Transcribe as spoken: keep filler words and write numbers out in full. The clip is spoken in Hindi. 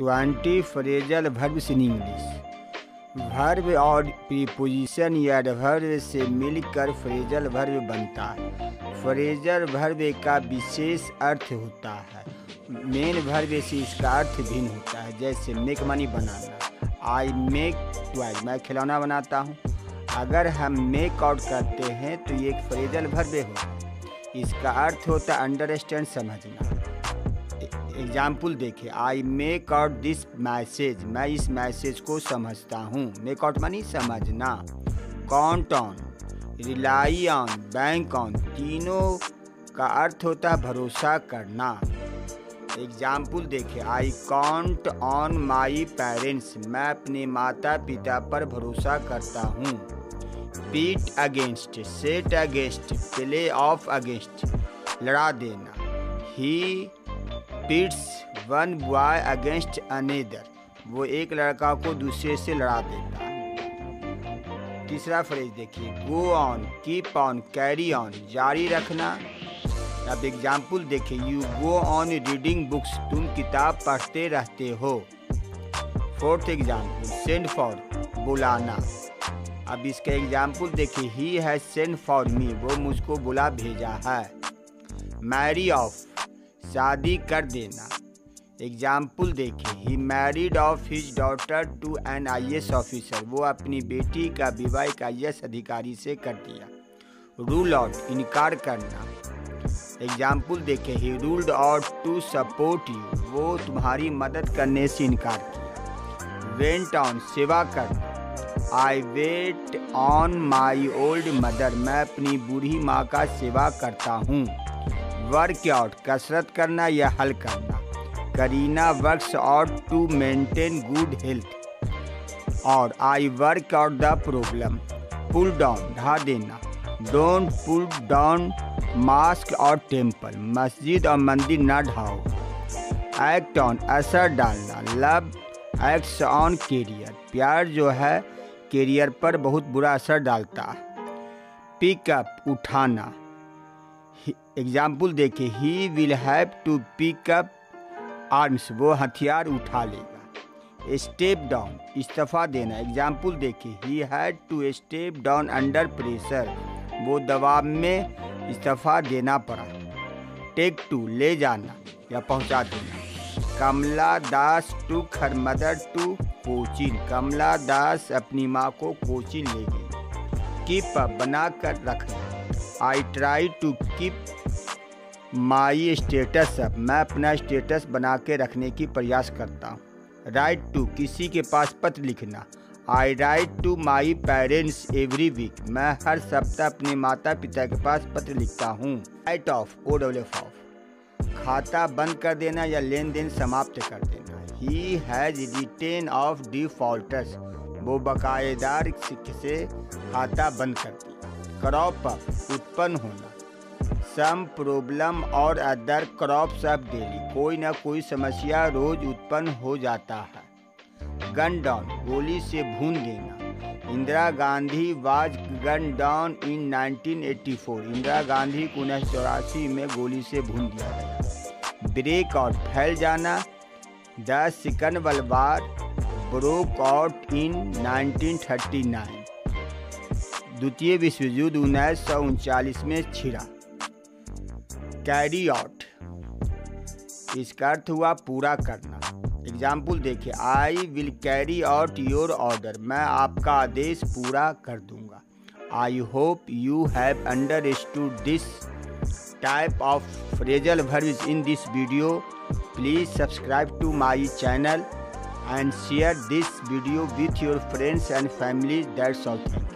Twenty phrasal verbs in English. Verb और प्रीपोजिशन या वर्ब से मिलकर फ्रेजल वर्ब बनता है। फ्रेजल वर्ब का विशेष अर्थ होता है, मेन वर्ब से इसका अर्थ भिन्न होता है। जैसे मेक मानी बनाना, आई मेक टॉयज, मैं खिलौना बनाता हूँ। अगर हम मेक आउट करते हैं तो ये एक फ्रेजल वर्ब होता है। इसका अर्थ होता है अंडरस्टैंड, समझना। एग्जाम्पल देखें, I make out this message, मैं इस मैसेज को समझता हूँ। मेक आउट मानी समझना। Count on, rely on, bank on, तीनों का अर्थ होता है भरोसा करना। एग्जाम्पल देखें, I count on my parents, मैं अपने माता पिता पर भरोसा करता हूँ। Beat against, set against, play off against, लड़ा देना। He beats one boy against another, वो एक लड़का को दूसरे से लड़ा देता है। तीसरा फ्रेज देखिए, go on, keep on, carry on, जारी रखना। अब एग्जाम्पल देखिए, you go on reading books, तुम किताब पढ़ते रहते हो। फोर्थ एग्जाम्पल, सेंड फॉर, बुलाना। अब इसका एग्जाम्पल देखिए, he has send for me, वो मुझको बुला भेजा है। मैरी ऑफ, शादी कर देना। एग्जाम्पल देखिए, he married of his daughter to an I A S officer, वो अपनी बेटी का विवाह एक आई ए एस अधिकारी से कर दिया। रूल आउट, इनकार करना। एग्जाम्पल देखिए, he ruled out to support you, वो तुम्हारी मदद करने से इनकार किया। वेंट ऑन, सेवा करना। I wait on my old mother, मैं अपनी बूढ़ी माँ का सेवा करता हूँ। वर्कआउट, कसरत करना या हल करना। Kareena works out to maintain good health. और I work out the problem. Pull down, ढा देना। डोंट पुल डाउन मास्क और टेम्पल, मस्जिद और मंदिर ना ढाओ। एक्ट ऑन, असर डालना। लव एक्ट्स ऑन करियर, प्यार जो है करियर पर बहुत बुरा असर डालता है। पिकअप, उठाना। एग्जाम्पल देखिए, he will have to pick up arms, वो हथियार उठा लेगा। स्टेप डाउन, इस्तीफा देना। एग्जाम्पल देखिए, he had to step down under pressure, वो दबाव में इस्तीफा देना पड़ा। टेक टू, ले जाना या पहुंचा देना। Kamala Das to her mother to Cochin, Kamala Das अपनी माँ को कोचीन ले गई। कीप अप, बना कर रखना। I try to keep my status up, मैं अपना स्टेटस बना के रखने की प्रयास करता हूँ। राइट टू, किसी के पास पत्र लिखना। I write to my parents every week, मैं हर सप्ताह अपने माता पिता के पास पत्र लिखता हूँ। Write off, O W F off, खाता बंद कर देना या लेन देन समाप्त कर देना। He has written off defaulters, वो बकायेदार से खाता बंद कर दिया। क्रॉप अप, उत्पन्न होना। सम प्रॉब्लम और अदर क्रॉप्स अप डेली, कोई ना कोई समस्या रोज उत्पन्न हो जाता है। गन डाउन, गोली से भून देना। Indira Gandhi was gun down in nineteen eighty four, Indira Gandhi को उन्नीस सौ चौरासी में गोली से भून दिया गया। ब्रेक आउट, फैल जाना। द सिकन बलवार broke out in nineteen thirty nine, द्वितीय विश्व युद्ध उन्नीस सौ उनचालीस में छिड़ा। कैरी आउट, इसका अर्थ हुआ पूरा करना। एग्जाम्पल देखिए, I will carry out your order, मैं आपका आदेश पूरा कर दूंगा। I hope you have understood this type of phrasal verbs in this video. Please subscribe to my channel and share this video with your friends and family. That's all.